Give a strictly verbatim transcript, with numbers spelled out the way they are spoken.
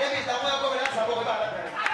David, I'm going to go to the hospital.